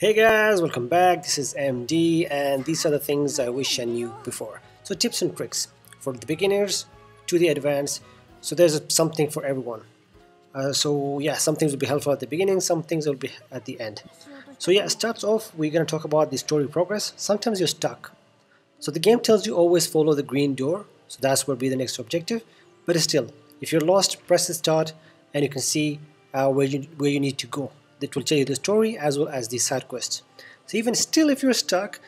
Hey guys, welcome back. This is MD and these are the things I wish I knew before. So tips and tricks for the beginners to the advanced. So there's something for everyone. Some things will be helpful at the beginning, some things will be at the end. So yeah, it starts off, we're going to talk about the story progress. Sometimes you're stuck. So the game tells you always follow the green door. So that's what will be the next objective. But still, if you're lost, press the start and you can see where you need to go. That will tell you the story as well as the side quest. So even still if you're stuck,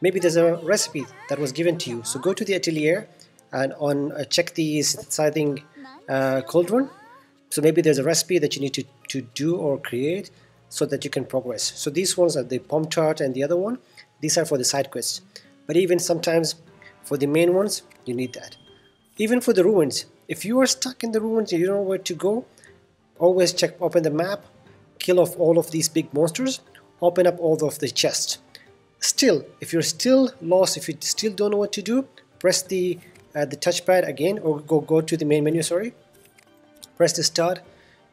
maybe there's a recipe that was given to you. So go to the atelier and check the synthesizing cauldron. So maybe there's a recipe that you need to do or create so that you can progress. So these ones are the palm chart and the other one. These are for the side quests. But even sometimes for the main ones, you need that. Even for the ruins, if you are stuck in the ruins and you don't know where to go, always open the map. Kill off all of these big monsters, open up all of the chests. Still, if you're still lost, if you still don't know what to do, press the touchpad again, or go to the main menu, sorry. Press the start,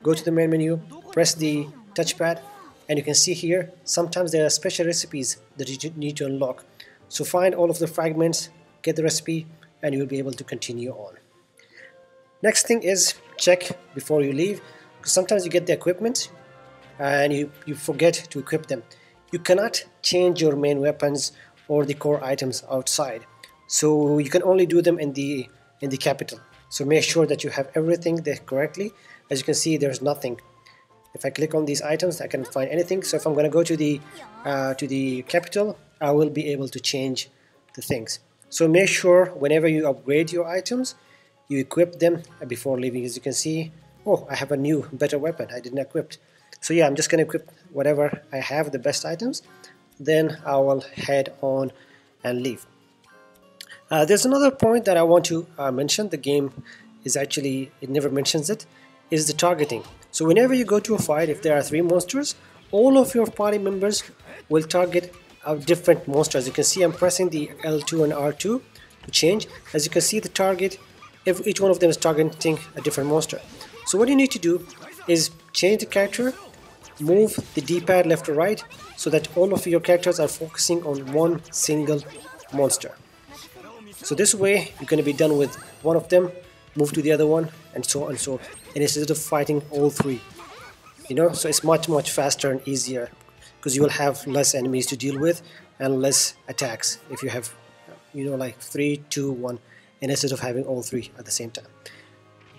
go to the main menu, press the touchpad, and you can see here, sometimes there are special recipes that you need to unlock. So find all of the fragments, get the recipe, and you'll be able to continue on. Next thing is check before you leave, because sometimes you get the equipment, and you forget to equip them. You cannot change your main weapons or the core items outside. So you can only do them in the capital. So make sure that you have everything there correctly. As you can see, there's nothing. If I click on these items, I can't find anything. So if I'm gonna go to the capital, I will be able to change the things. So make sure whenever you upgrade your items, you equip them before leaving. As you can see, oh, I have a new, better weapon I didn't equip. So yeah, I'm just going to equip whatever I have, the best items, then I will head on and leave. There's another point that I want to mention, the game is actually, it never mentions it, is the targeting. So whenever you go to a fight, if there are three monsters, all of your party members will target different monsters. As you can see, I'm pressing the L2 and R2 to change. As you can see, the target, each one of them is targeting a different monster. So what you need to do is change the character, move the D-pad left or right so that all of your characters are focusing on one single monster. So this way you're going to be done with one of them, move to the other one, and so on and so on. And instead of fighting all three, you know, so it's much faster and easier because you will have less enemies to deal with and less attacks if you have, you know, like 3, 2, 1, and instead of having all three at the same time.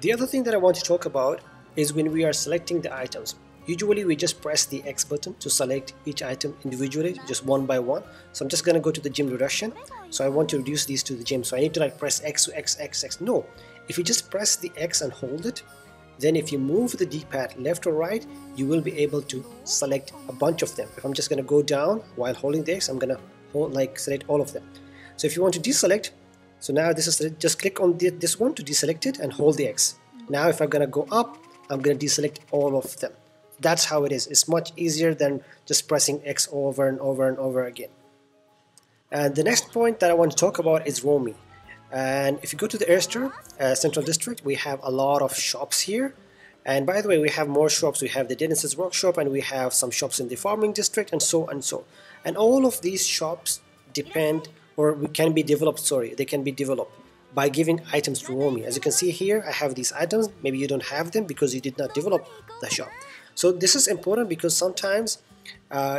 The other thing that I want to talk about is when we are selecting the items. Usually we just press the X button to select each item individually, just one by one. So I'm just going to go to the gym reduction. So I want to reduce these to the gym. So I need to like press X, X, X, X. No, if you just press the X and hold it, then if you move the D-pad left or right, you will be able to select a bunch of them. If I'm just going to go down while holding the X, I'm going to select all of them. So if you want to deselect, so now this is just click on this one to deselect it and hold the X. Now if I'm going to go up, I'm going to deselect all of them. That's how it is. It's much easier than just pressing X over and over and over again. And the next point that I want to talk about is roaming. And if you go to the Airster Central District, we have a lot of shops here. And by the way, we have more shops. We have the Dennis's Workshop and we have some shops in the Farming District and so and so. And all of these shops depend or can be developed, sorry, they can be developed by giving items to roaming. As you can see here, I have these items. Maybe you don't have them because you did not develop the shop. So this is important because sometimes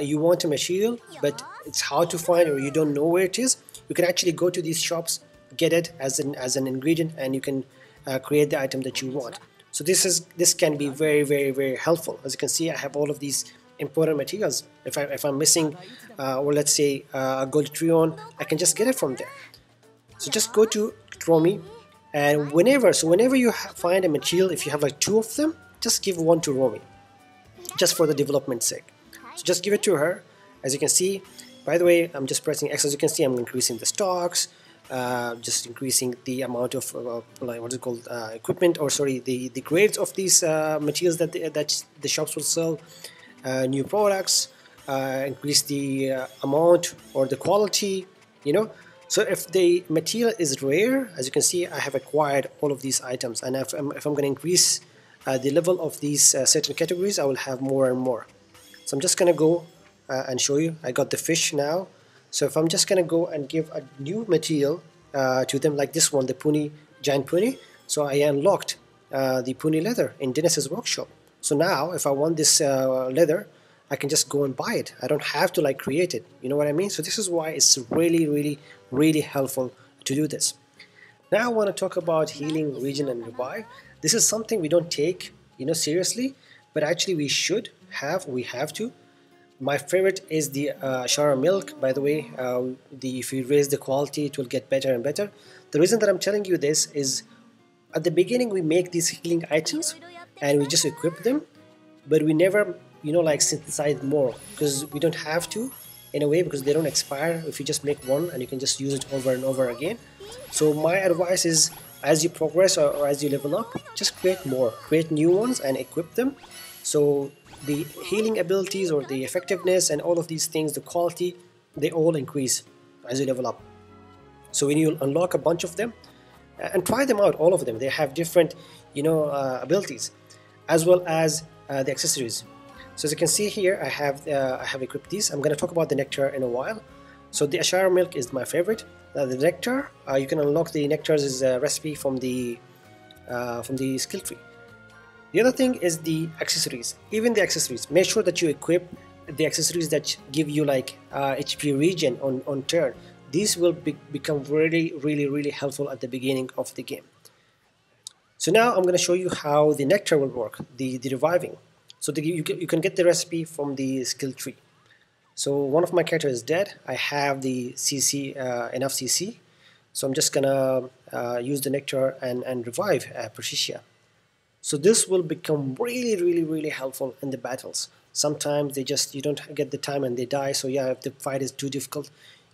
you want a material, but it's hard to find or you don't know where it is. You can actually go to these shops, get it as an ingredient, and you can create the item that you want. So this can be very, very, very helpful. As you can see, I have all of these important materials. If I'm missing, or let's say a gold tryon, I can just get it from there. So just go to Romy, and whenever you find a material, if you have like two of them, just give one to Romy, just for the development's sake. So just give it to her. As you can see, by the way, I'm just pressing X. As you can see, I'm increasing the stocks, just increasing the amount of equipment, or sorry, the grades of these materials that the shops will sell, new products, increase the amount or the quality, you know. So if the material is rare, as you can see, I have acquired all of these items. And if I'm going to increase the level of these certain categories, I will have more and more. So I'm just going to go and show you. I got the fish now. So if I'm just gonna go and give a new material to them, like this one, the puni, giant puni. So I unlocked the puni leather in Dennis's workshop. So now if I want this leather, I can just go and buy it. I don't have to like create it, you know what I mean? So this is why it's really helpful to do this. Now I want to talk about healing, region and revive. This is something we don't take, you know, seriously, but actually we should have, we have to. My favorite is the Shara milk, by the way. If you raise the quality, it will get better and better. The reason that I'm telling you this is at the beginning we make these healing items and we just equip them, but we never, you know, like synthesize more, because we don't have to in a way, because they don't expire. If you just make one and you can just use it over and over again. So my advice is, as you progress or as you level up, just create more, create new ones and equip them. So the healing abilities or the effectiveness and all of these things, the quality, they all increase as you level up. So when you unlock a bunch of them, and try them out, all of them, they have different, you know, abilities, as well as the accessories. So as you can see here, I have equipped these. I'm going to talk about the nectar in a while. So the Ashara milk is my favorite. The nectar, you can unlock the nectars is a recipe from the skill tree. The other thing is the accessories. Even the accessories, make sure that you equip the accessories that give you like HP regen on turn. These will become really helpful at the beginning of the game. So now I'm going to show you how the nectar will work, the reviving. So you can get the recipe from the skill tree. So one of my characters is dead. I have the CC, enough CC. So I'm just gonna use the nectar and revive Patricia. So this will become really helpful in the battles. Sometimes they just, you don't get the time and they die. So yeah, if the fight is too difficult,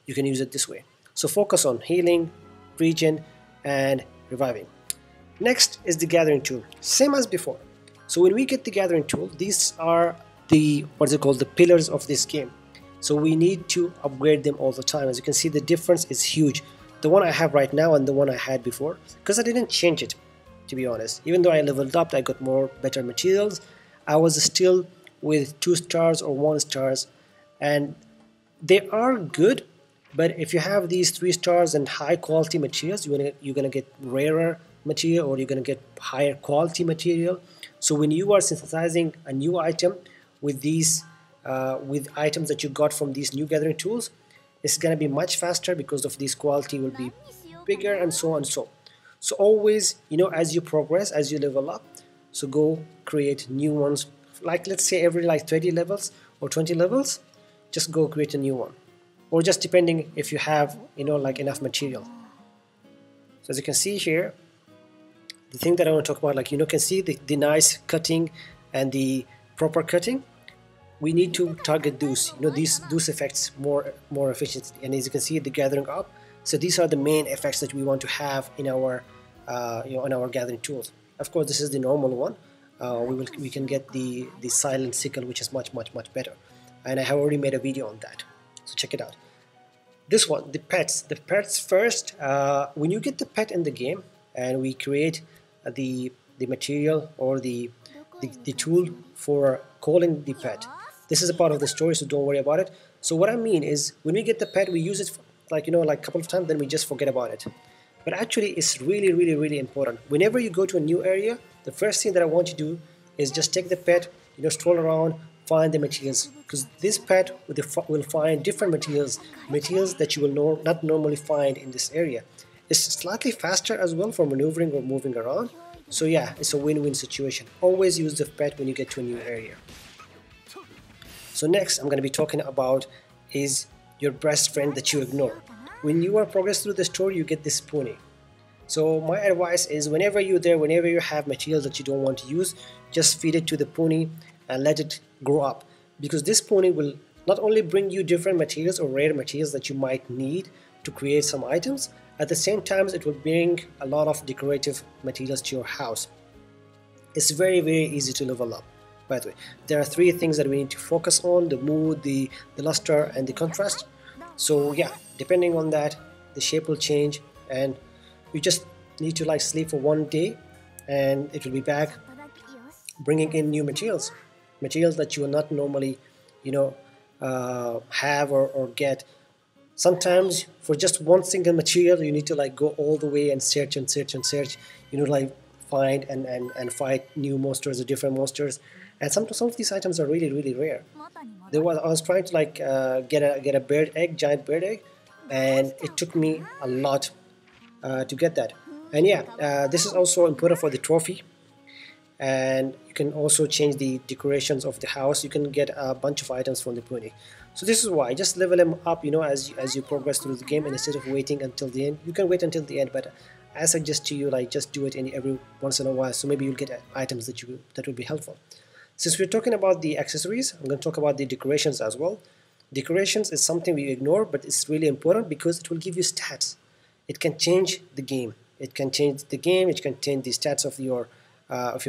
you can use it this way. So focus on healing, regen, and reviving. Next is the gathering tool, same as before. So when we get the gathering tool, these are the, what's it called, the pillars of this game. So we need to upgrade them all the time. As you can see, the difference is huge. The one I have right now and the one I had before, because I didn't change it, to be honest. Even though I leveled up, I got more better materials, I was still with 2 stars or 1 stars, and they are good. But if you have these 3 stars and high quality materials, you're gonna get rarer material, or you're gonna get higher quality material. So when you are synthesizing a new item with these with items that you got from these new gathering tools, it's gonna be much faster because of this quality will be bigger and so on and so. So always, you know, as you progress, as you level up, so go create new ones. Like let's say every like 30 levels or 20 levels, just go create a new one. Or just depending if you have, you know, like enough material. So as you can see here, the thing that I want to talk about, like, you know, can see the nice cutting and the proper cutting. We need to target those, you know, those effects more efficiently. And as you can see, the gathering up. So these are the main effects that we want to have in our, you know, in our gathering tools. Of course, this is the normal one. We can get the silent sickle, which is much better. And I have already made a video on that. So check it out. This one, the pets first. When you get the pet in the game and we create the material or the tool for calling the pet, this is a part of the story, so don't worry about it. So what I mean is, when we get the pet, we use it for, like, you know, like a couple of times, then we just forget about it. But actually it's really important. Whenever you go to a new area, the first thing that I want you to do is just take the pet, you know, stroll around, find the materials, because this pet will find different materials that you will not normally find in this area. It's slightly faster as well for maneuvering or moving around. So yeah, it's a win-win situation. Always use the pet when you get to a new area. So next I'm going to be talking about is your best friend that you ignore. When you are progressing through the story, you get this pony. So my advice is, whenever you're there, whenever you have materials that you don't want to use, just feed it to the pony and let it grow up, because this pony will not only bring you different materials or rare materials that you might need to create some items, at the same time it will bring a lot of decorative materials to your house. It's very easy to level up, by the way. There are 3 things that we need to focus on: the mood, the luster, and the contrast. So yeah, depending on that, the shape will change, and you just need to like sleep for 1 day and it will be back bringing in new materials that you are not normally, you know, have or get. Sometimes for just one single material you need to like go all the way and search, you know, like find and fight new monsters or different monsters. And some of these items are really rare. I was trying to like get a bird egg, giant bird egg, and it took me a lot to get that. And yeah, this is also important for the trophy. And you can also change the decorations of the house. You can get a bunch of items from the pony. So this is why just level them up, you know, as you progress through the game. And instead of waiting until the end, you can wait until the end, but I suggest to you like just do it every once in a while, so maybe you'll get items that will be helpful. Since we're talking about the accessories, I'm going to talk about the decorations as well. Decorations is something we ignore, but it's really important because it will give you stats. It can change the game. It can change the game. It can change the stats of your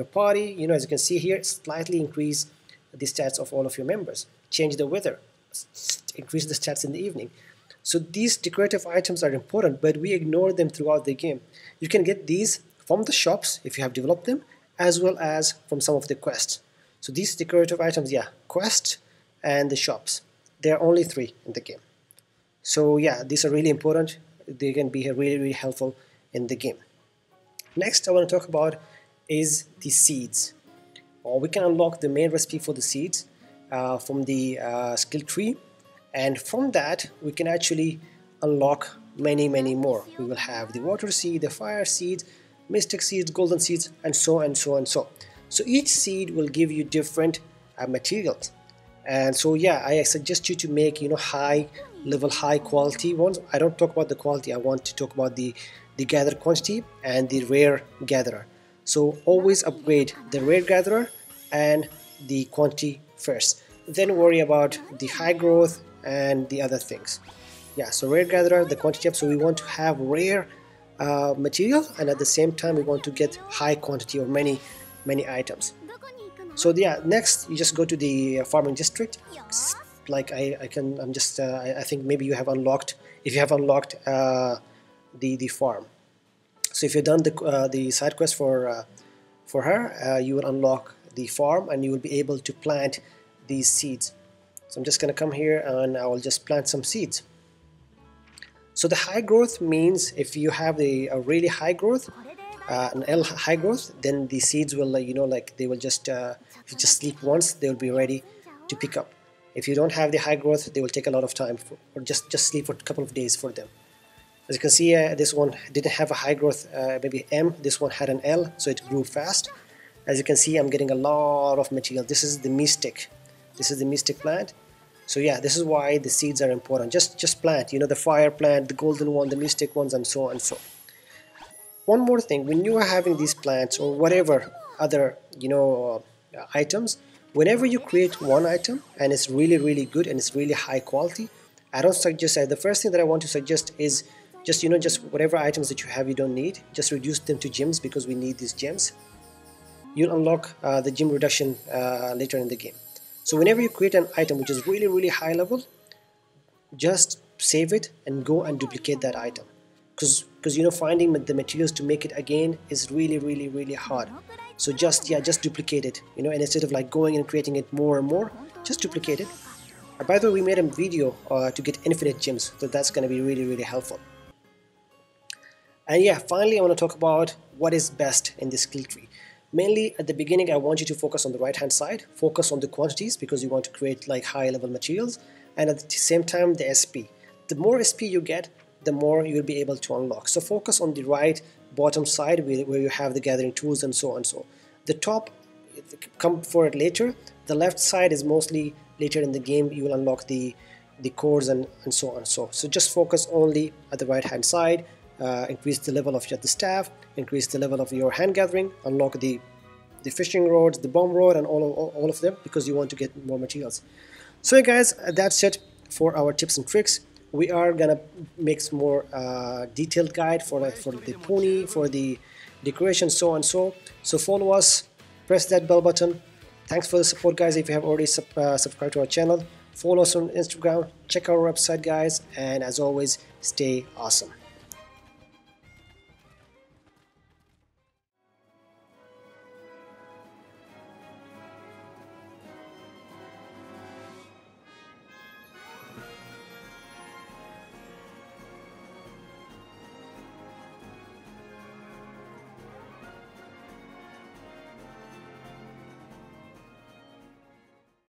party. You know, as you can see here, slightly increase the stats of all of your members. Change the weather, increase the stats in the evening. So these decorative items are important, but we ignore them throughout the game. You can get these from the shops if you have developed them, as well as from some of the quests. So these decorative items, yeah, quests and the shops. There are only 3 in the game. So yeah, these are really important. They can be really helpful in the game. Next I want to talk about is the seeds. Or we can unlock the main recipe for the seeds from the skill tree, and from that we can actually unlock many more. We will have the water seed, the fire seeds, mystic seeds, golden seeds, and so on. So each seed will give you different materials, and so yeah, I suggest you to make, you know, high quality ones. I don't talk about the quality, I want to talk about the gathered quantity and the rare gatherer. So always upgrade the rare gatherer and the quantity first, then worry about the high growth and the other things. Yeah, so rare gatherer, the quantity up. So we want to have rare material, and at the same time we want to get high quantity or many items. So yeah, next you just go to the farming district. Like I think maybe you have unlocked, if you have unlocked the farm. So if you've done the side quest for her, you will unlock the farm and you will be able to plant these seeds. So I'm just gonna come here and I will just plant some seeds. So the high growth means if you have a really high growth, an L high growth, then the seeds will, you know, like they will just, if you just sleep once, they will be ready to pick up. If you don't have the high growth, they will take a lot of time, or just sleep for a couple of days for them. As you can see, this one didn't have a high growth, maybe M, this one had an L, so it grew fast. As you can see, I'm getting a lot of material. This is the mystic plant. So yeah, this is why the seeds are important. Just plant, you know, the fire plant, the golden one, the mystic ones, and so on and so. One more thing, when you are having these plants or whatever other, you know, items, whenever you create one item and it's really good and it's really high quality, I don't suggest that. The first thing that I want to suggest is just, you know, just whatever items that you have you don't need, just reduce them to gems, because we need these gems. You'll unlock the gem reduction later in the game. So whenever you create an item which is really high level, just save it and go and duplicate that item, because you know, finding the materials to make it again is really hard. So just duplicate it, you know, and instead of like going and creating it more and more, just duplicate it. By the way, we made a video to get infinite gems, so that's going to be really helpful. And yeah, finally I want to talk about what is best in this skill tree. Mainly at the beginning, I want you to focus on the right hand side, focus on the quantities, because you want to create like high level materials, and at the same time the SP. The more SP you get, the more you will be able to unlock. So focus on the right bottom side where you have the gathering tools and so on and so. The top, come for it later. The left side is mostly later in the game, you will unlock the cores and so on and so. So just focus only at the right hand side, increase the level of the staff, increase the level of your hand gathering, unlock the fishing rods, the bomb rod, and all of them, because you want to get more materials. So guys, that's it for our tips and tricks. We are gonna make some more detailed guide for the pony, for the decoration, so and so. So follow us, press that bell button. Thanks for the support, guys. If you have already subscribed to our channel, follow us on Instagram, check our website, guys, and as always, stay awesome.